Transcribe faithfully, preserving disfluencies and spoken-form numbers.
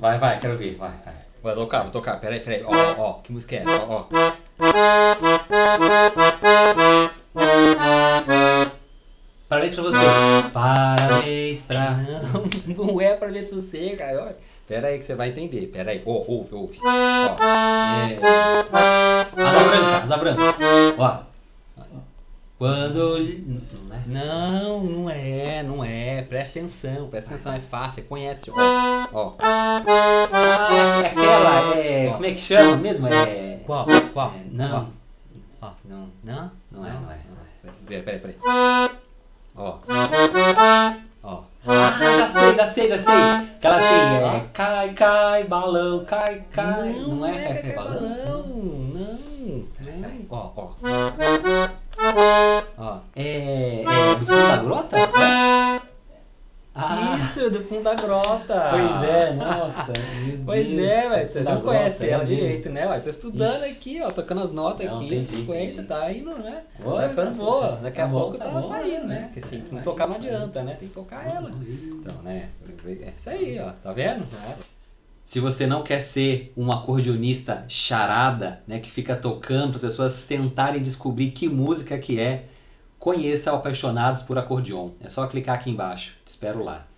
Vai, vai, quero ver, vai, vai. Vai tocar, vou tocar, peraí, peraí. Ó, ó, que música é essa? Ó, ó. Parabéns pra você. Parabéns pra... Não, não é parabéns pra você, cara. Olha. Pera aí que você vai entender. Pera aí. Ó, ouve, ouve. Ó. É. Asa branca, asa branca. Ó. Quando... Não, não é, não é. Presta atenção, presta atenção. É fácil, você conhece. Ó. Ó. Ah, é aquela, é... Ó. Como é que chama mesmo? É... Qual? Qual? É, não. Ó, não. Não? Não é, não é. Peraí, peraí, peraí. Ó. Ó. Ah, já sei, já sei, já sei. Aquela assim, é. Cai, cai, balão, cai, cai. Não, não é, é cai, cai, balão. Não, não. Peraí. Ó, ó. Ó. É. É do fundo da grota? Ah. Isso, do fundo da grota. Pois é, nossa. Pois Deus. É, velho. Você não conhece ela direito, né? Ué, tô estudando Ixi. Aqui, ó, tocando as notas não, aqui. Entendi, conhece, tá indo, né? Boa, tá ficando boa. Daqui tá a pouco tá, tá boa, saindo, né? Porque assim, não tocar não adianta, né? Tem que tocar ela. Então, né? É isso aí, ó. Tá vendo? É. Se você não quer ser um acordeonista charada, né? Que fica tocando para as pessoas tentarem descobrir que música que é, conheça o Apaixonados por Acordeon. É só clicar aqui embaixo. Te espero lá.